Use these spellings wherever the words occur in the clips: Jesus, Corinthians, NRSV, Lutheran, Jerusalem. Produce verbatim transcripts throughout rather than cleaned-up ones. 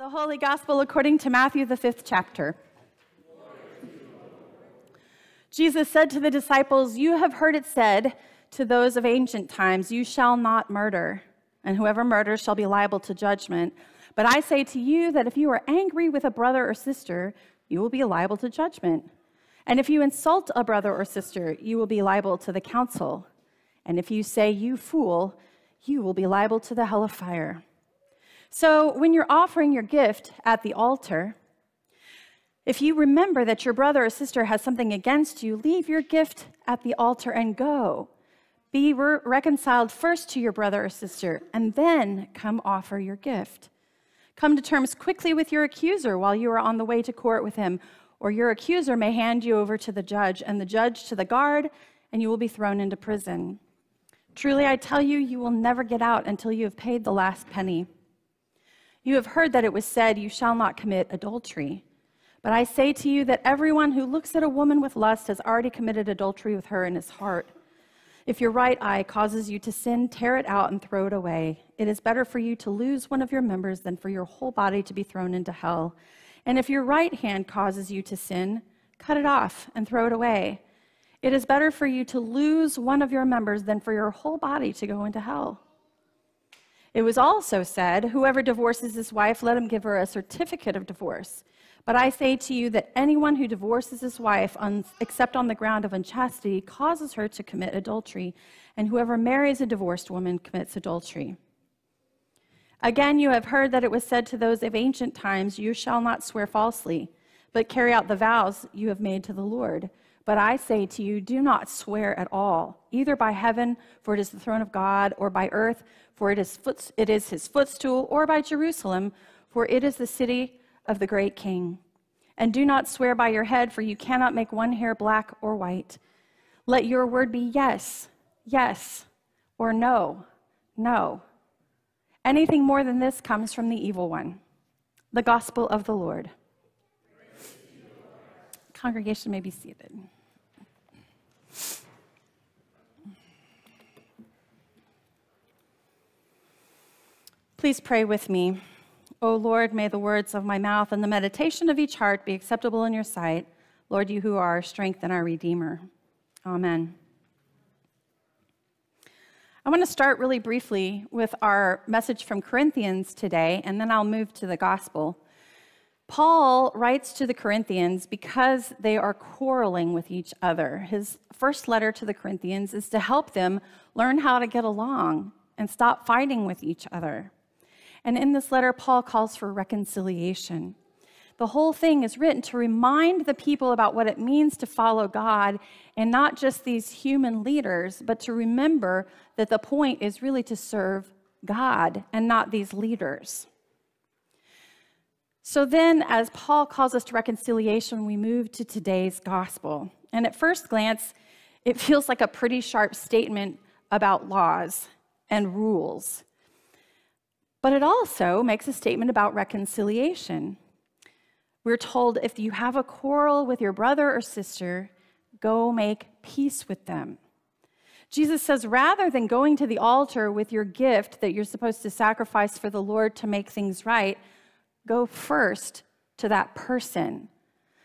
The Holy Gospel according to Matthew, the fifth chapter. Jesus said to the disciples, "You have heard it said to those of ancient times, 'You shall not murder, and whoever murders shall be liable to judgment.' But I say to you that if you are angry with a brother or sister, you will be liable to judgment. And if you insult a brother or sister, you will be liable to the council. And if you say, 'You fool,' you will be liable to the hell of fire." So when you're offering your gift at the altar, if you remember that your brother or sister has something against you, leave your gift at the altar and go. Be re- reconciled first to your brother or sister, and then come offer your gift. Come to terms quickly with your accuser while you are on the way to court with him, or your accuser may hand you over to the judge, and the judge to the guard, and you will be thrown into prison. Truly, I tell you, you will never get out until you have paid the last penny. You have heard that it was said, 'You shall not commit adultery.' But I say to you that everyone who looks at a woman with lust has already committed adultery with her in his heart. If your right eye causes you to sin, tear it out and throw it away. It is better for you to lose one of your members than for your whole body to be thrown into hell. And if your right hand causes you to sin, cut it off and throw it away. It is better for you to lose one of your members than for your whole body to go into hell. It was also said, 'Whoever divorces his wife, let him give her a certificate of divorce.' But I say to you that anyone who divorces his wife, un- except on the ground of unchastity, causes her to commit adultery, and whoever marries a divorced woman commits adultery. Again, you have heard that it was said to those of ancient times, 'You shall not swear falsely, but carry out the vows you have made to the Lord.' But I say to you, do not swear at all, either by heaven, for it is the throne of God, or by earth, for it is, foot- it is his footstool, or by Jerusalem, for it is the city of the great King. And do not swear by your head, for you cannot make one hair black or white. Let your word be yes, yes, or no, no. Anything more than this comes from the evil one." The Gospel of the Lord. Congregation may be seated. Please pray with me. O Lord, may the words of my mouth and the meditation of each heart be acceptable in your sight, Lord, you who are our strength and our Redeemer. Amen. I want to start really briefly with our message from Corinthians today, and then I'll move to the gospel. Paul writes to the Corinthians because they are quarreling with each other. His first letter to the Corinthians is to help them learn how to get along and stop fighting with each other. And in this letter, Paul calls for reconciliation. The whole thing is written to remind the people about what it means to follow God, and not just these human leaders, but to remember that the point is really to serve God and not these leaders. So then, as Paul calls us to reconciliation, we move to today's gospel. And at first glance, it feels like a pretty sharp statement about laws and rules. But it also makes a statement about reconciliation. We're told if you have a quarrel with your brother or sister, go make peace with them. Jesus says, rather than going to the altar with your gift that you're supposed to sacrifice for the Lord to make things right, go first to that person.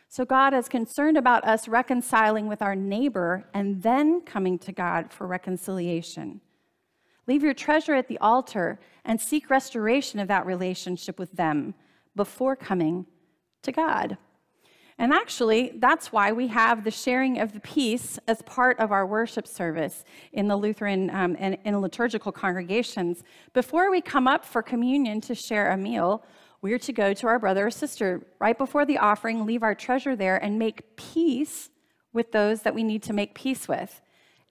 So God is concerned about us reconciling with our neighbor and then coming to God for reconciliation. Leave your treasure at the altar and seek restoration of that relationship with them before coming to God. And actually, that's why we have the sharing of the peace as part of our worship service in the Lutheran um, and in liturgical congregations. Before we come up for communion to share a meal, we're to go to our brother or sister right before the offering, leave our treasure there, and make peace with those that we need to make peace with,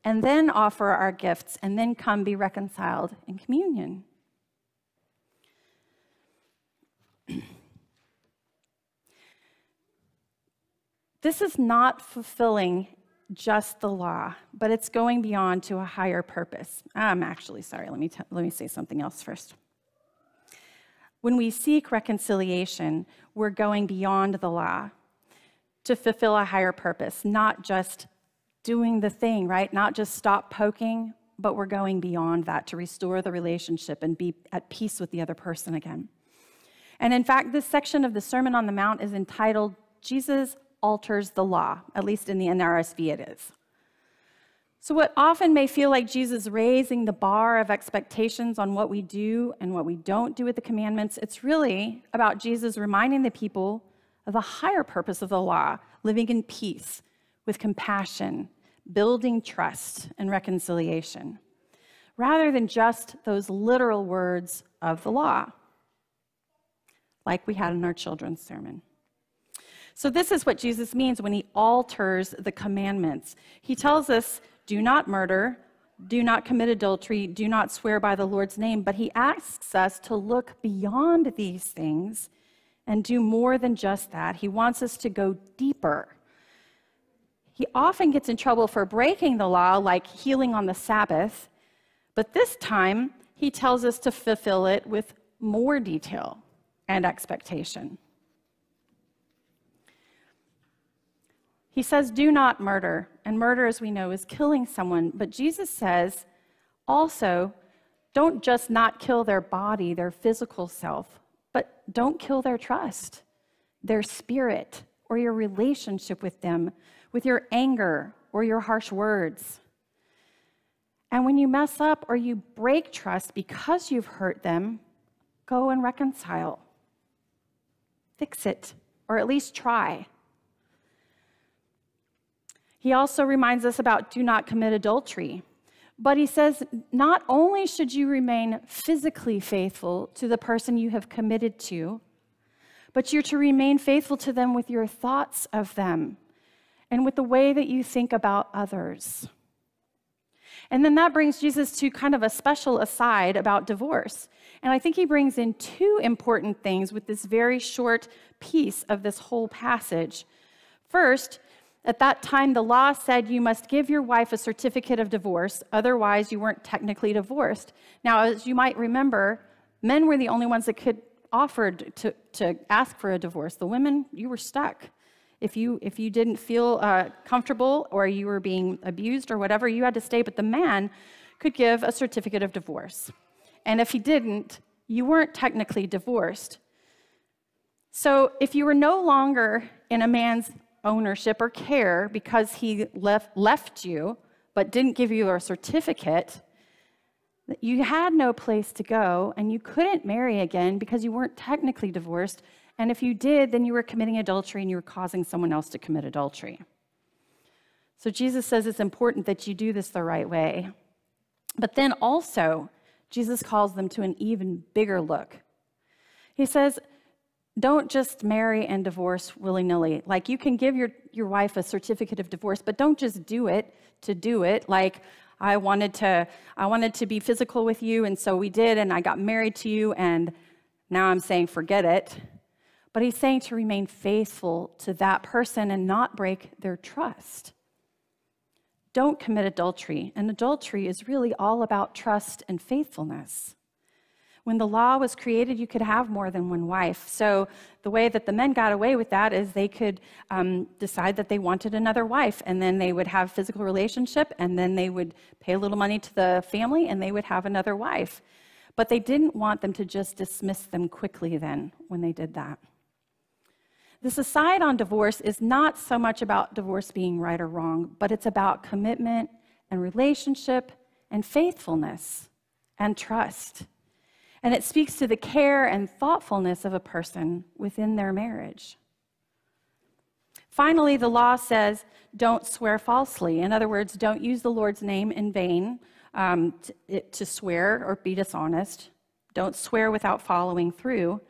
and then offer our gifts, and then come be reconciled in communion. This is not fulfilling just the law, but it's going beyond to a higher purpose. I'm actually sorry, let me, t- let me say something else first. When we seek reconciliation, we're going beyond the law to fulfill a higher purpose, not just doing the thing, right? Not just stop poking, but we're going beyond that to restore the relationship and be at peace with the other person again. And in fact, this section of the Sermon on the Mount is entitled, Jesus Alters the Law, at least in the N R S V it is. So what often may feel like Jesus raising the bar of expectations on what we do and what we don't do with the commandments, it's really about Jesus reminding the people of a higher purpose of the law, living in peace, with compassion, building trust and reconciliation, rather than just those literal words of the law, like we had in our children's sermon. So this is what Jesus means when he alters the commandments. He tells us, do not murder, do not commit adultery, do not swear by the Lord's name, but he asks us to look beyond these things and do more than just that. He wants us to go deeper. He often gets in trouble for breaking the law, like healing on the Sabbath, but this time he tells us to fulfill it with more detail and expectation. He says, do not murder, and murder, as we know, is killing someone, but Jesus says also, don't just not kill their body, their physical self, but don't kill their trust, their spirit, or your relationship with them, with your anger or your harsh words. And when you mess up or you break trust because you've hurt them, go and reconcile. Fix it, or at least try. He also reminds us about do not commit adultery. But he says, not only should you remain physically faithful to the person you have committed to, but you're to remain faithful to them with your thoughts of them and with the way that you think about others. And then that brings Jesus to kind of a special aside about divorce. And I think he brings in two important things with this very short piece of this whole passage. First, at that time, the law said you must give your wife a certificate of divorce, otherwise you weren't technically divorced. Now, as you might remember, men were the only ones that could offered to, to ask for a divorce. The women, you were stuck. If you, if you didn't feel uh, comfortable or you were being abused or whatever, you had to stay, but the man could give a certificate of divorce. And if he didn't, you weren't technically divorced. So if you were no longer in a man's ownership or care because he left, left you but didn't give you a certificate, you had no place to go and you couldn't marry again because you weren't technically divorced. And if you did, then you were committing adultery and you were causing someone else to commit adultery. So Jesus says it's important that you do this the right way. But then also, Jesus calls them to an even bigger look. He says, don't just marry and divorce willy-nilly. Like, you can give your, your wife a certificate of divorce, but don't just do it to do it. Like, I wanted to, I wanted to be physical with you, and so we did, and I got married to you, and now I'm saying forget it. But he's saying to remain faithful to that person and not break their trust. Don't commit adultery. And adultery is really all about trust and faithfulness. When the law was created, you could have more than one wife. So the way that the men got away with that is they could um, decide that they wanted another wife, and then they would have a physical relationship, and then they would pay a little money to the family, and they would have another wife. But they didn't want them to just dismiss them quickly then when they did that. This aside on divorce is not so much about divorce being right or wrong, but it's about commitment and relationship and faithfulness and trust. And it speaks to the care and thoughtfulness of a person within their marriage. Finally, the law says, don't swear falsely. In other words, don't use the Lord's name in vain um, to, it, to swear or be dishonest. Don't swear without following through.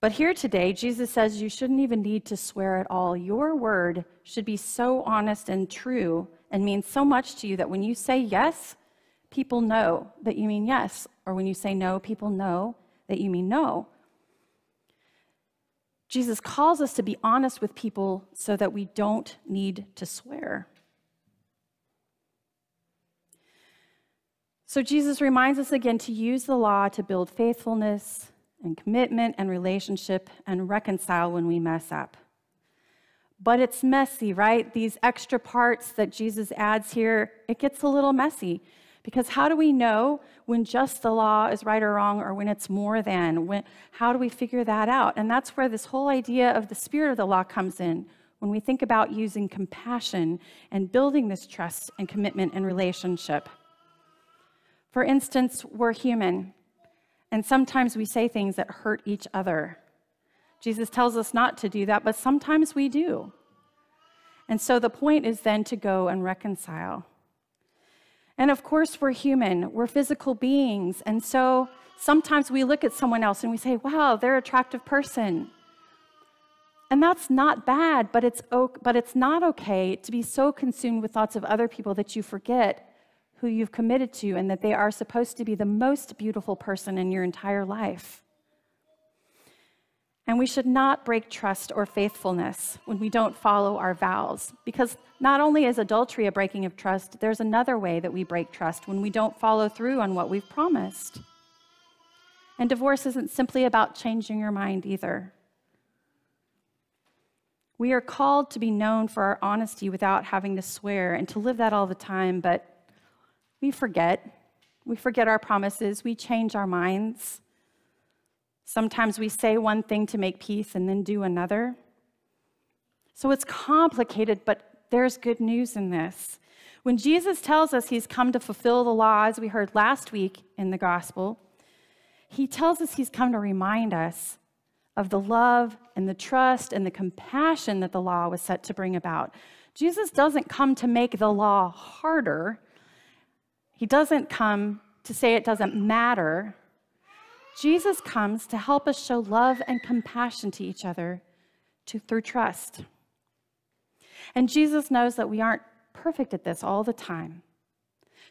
But here today, Jesus says you shouldn't even need to swear at all. Your word should be so honest and true and mean so much to you that when you say yes, people know that you mean yes. Or when you say no, people know that you mean no. Jesus calls us to be honest with people so that we don't need to swear. So Jesus reminds us again to use the law to build faithfulness and commitment and relationship and reconcile when we mess up. But it's messy, right? These extra parts that Jesus adds here, it gets a little messy Because how do we know when just the law is right or wrong, or when it's more than? When, how do we figure that out? And that's where this whole idea of the spirit of the law comes in. When we think about using compassion and building this trust and commitment and relationship. For instance, we're human, and sometimes we say things that hurt each other. Jesus tells us not to do that, but sometimes we do. And so the point is then to go and reconcile. And of course, we're human, we're physical beings, and so sometimes we look at someone else and we say, wow, they're an attractive person. And that's not bad, but it's, but it's not okay to be so consumed with thoughts of other people that you forget who you've committed to and that they are supposed to be the most beautiful person in your entire life. And we should not break trust or faithfulness when we don't follow our vows, because not only is adultery a breaking of trust, there's another way that we break trust when we don't follow through on what we've promised. And divorce isn't simply about changing your mind either. We are called to be known for our honesty without having to swear and to live that all the time, but we forget. We forget our promises. We change our minds. Sometimes we say one thing to make peace and then do another. So it's complicated, but there's good news in this. When Jesus tells us he's come to fulfill the law, as we heard last week in the gospel, he tells us he's come to remind us of the love and the trust and the compassion that the law was set to bring about. Jesus doesn't come to make the law harder. He doesn't come to say it doesn't matter. Jesus comes to help us show love and compassion to each other to, through trust. And Jesus knows that we aren't perfect at this all the time.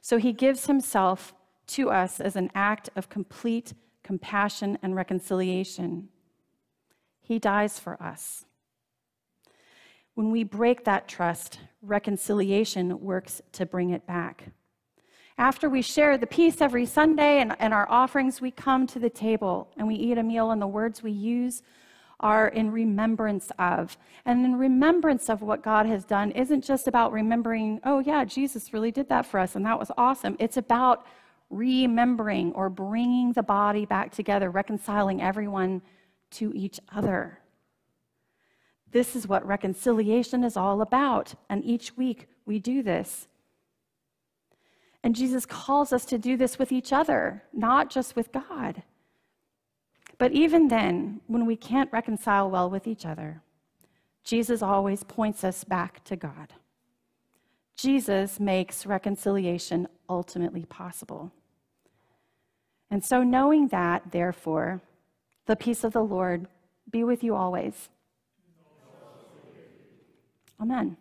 So he gives himself to us as an act of complete compassion and reconciliation. He dies for us. When we break that trust, reconciliation works to bring it back. After we share the peace every Sunday and, and our offerings, we come to the table and we eat a meal, and the words we use are in remembrance of. And in remembrance of what God has done isn't just about remembering, oh yeah, Jesus really did that for us and that was awesome. It's about remembering or bringing the body back together, reconciling everyone to each other. This is what reconciliation is all about, and each week we do this. And Jesus calls us to do this with each other, not just with God. But even then, when we can't reconcile well with each other, Jesus always points us back to God. Jesus makes reconciliation ultimately possible. And so knowing that, therefore, the peace of the Lord be with you always. Amen.